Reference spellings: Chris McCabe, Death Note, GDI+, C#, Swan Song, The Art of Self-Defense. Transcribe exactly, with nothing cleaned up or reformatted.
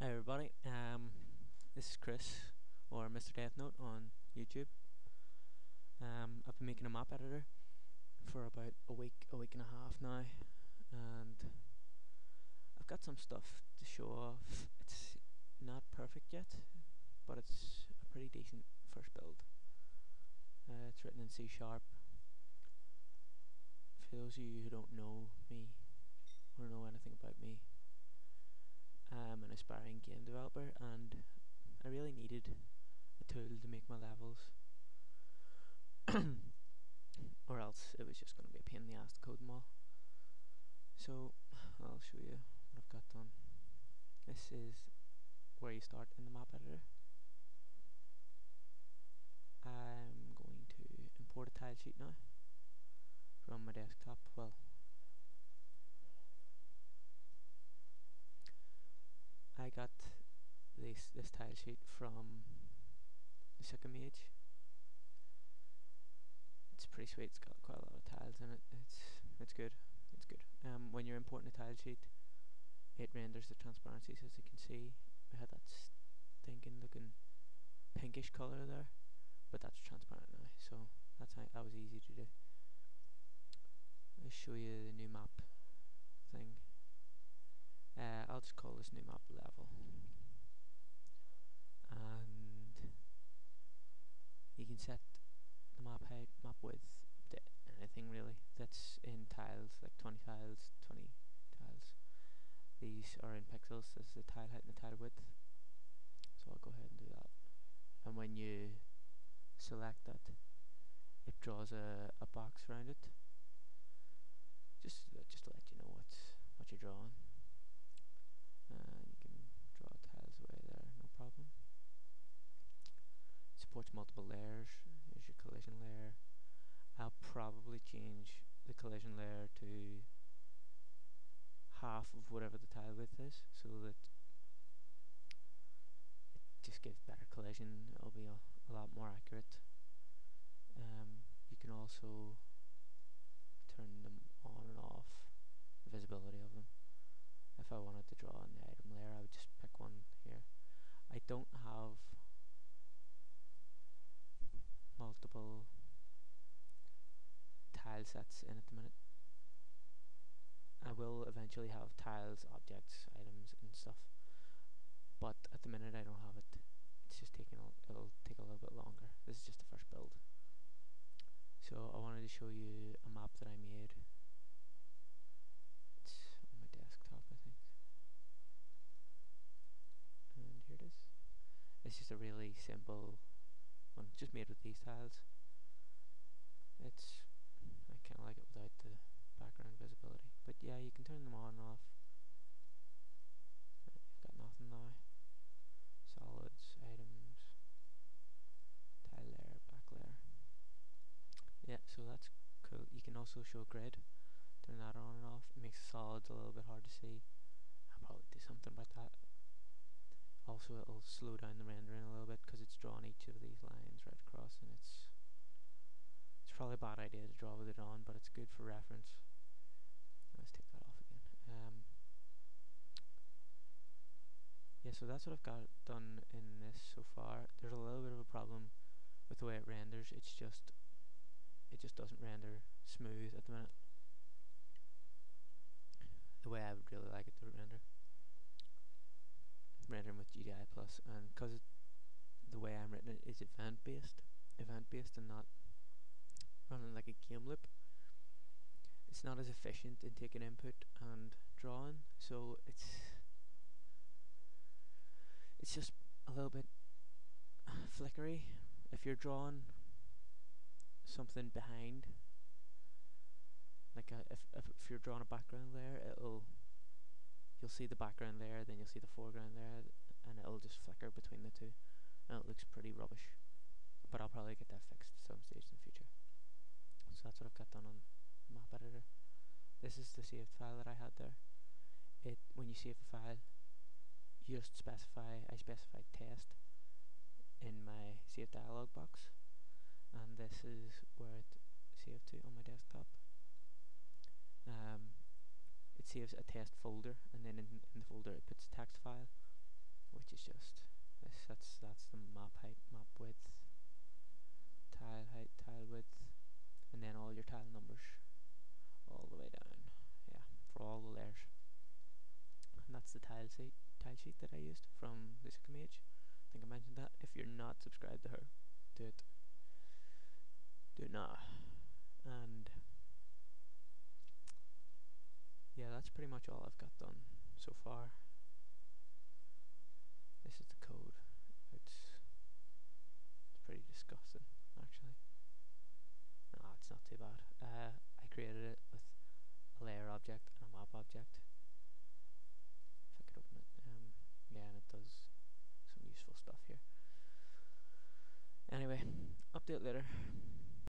Hi everybody, um, this is Chris, or Mister Death Note on YouTube. Um, I've been making a map editor for about a week, a week and a half now, and I've got some stuff to show off. It's not perfect yet, but it's a pretty decent first build. Uh, it's written in C sharp. For those of you who don't know me, or know anything about me, I'm an aspiring game developer and I really needed a tool to make my levels or else it was just going to be a pain in the ass to code them all. So I'll show you what I've got done. This is where you start in the map editor. I'm going to import a tile sheet now from my desktop. Well, I got this this tile sheet from the Sycamage. It's pretty sweet. It's got quite a lot of tiles in it. It's it's good. It's good. Um, when you're importing a tile sheet, it renders the transparencies, as you can see. We had that stinking looking pinkish color there, but that's transparent now. So that's how, that was easy to do. I'll show you the new map thing. Uh, I'll just call this new map level, and you can set the map height, map width to anything really that's in tiles, like twenty tiles, twenty tiles. These are in pixels. This is the tile height and the tile width, so I'll go ahead and do that. And when you select that, it draws a, a box around it, just, just to let you know what's, what you're drawing. Uh, you can draw tiles away there, no problem. Supports multiple layers. Here's your collision layer. I'll probably change the collision layer to half of whatever the tile width is, so that it just gives better collision. It'll be a, a lot more accurate. Um, you can also turn them on and off, the visibility of them. If I wanted to draw in the item layer, I would just pick one here. I don't have multiple tile sets in at the minute. I will eventually have tiles, objects, items and stuff, but at the minute I don't have it. It's just taking a, it'll take a little bit longer. This is just the first build. So I wanted to show you a map that I made. On my desktop, I think, and here it is. It's just a really simple one, just made with these tiles. It's, I kind of like it without the background visibility, but yeah, you can turn them on and off. You've got nothing now. Solids, items, tile layer, back layer. Yeah, so that's cool. You can also show grid. Turn that on and off. It makes the solids a little bit hard to see. I'll probably do something about that. Also, it'll slow down the rendering a little bit because it's drawn each of these lines right across, and it's it's probably a bad idea to draw with it on, but it's good for reference. Let's take that off again. Um, yeah, so that's what I've got done in this so far. There's a little bit of a problem with the way it renders. It's just it just doesn't render smooth at the minute, the way I would really like it to render. Rendering with G D I plus, and because the way I'm written it is event based, event based and not running like a game loop, it's not as efficient in taking input and drawing, so it's it's just a little bit flickery. If you're drawing something behind, like a, if, if if you're drawing a background layer, it'll you'll see the background layer, then you'll see the foreground layer, and it'll just flicker between the two, and it looks pretty rubbish. But I'll probably get that fixed at some stage in the future. So that's what I've got done on map editor. This is the saved file that I had there. It when you save a file, you just specify. I specified test in my save dialog box, and this is where it saved to on my desktop. Um, it saves a test folder, and then in, in the folder it puts a text file, which is just this, that's that's the map height, map width, tile height, tile width, and then all your tile numbers all the way down, yeah, for all the layers. And that's the tile sheet, tile sheet that I used from this image. I think I mentioned that. If you're not subscribed to her, do it. Do it now. And yeah, that's pretty much all I've got done so far. This is the code. It's, it's pretty disgusting, actually. No, it's not too bad. Uh, I created it with a layer object and a map object. If I could open it, um, yeah, and it does some useful stuff here. Anyway, update later.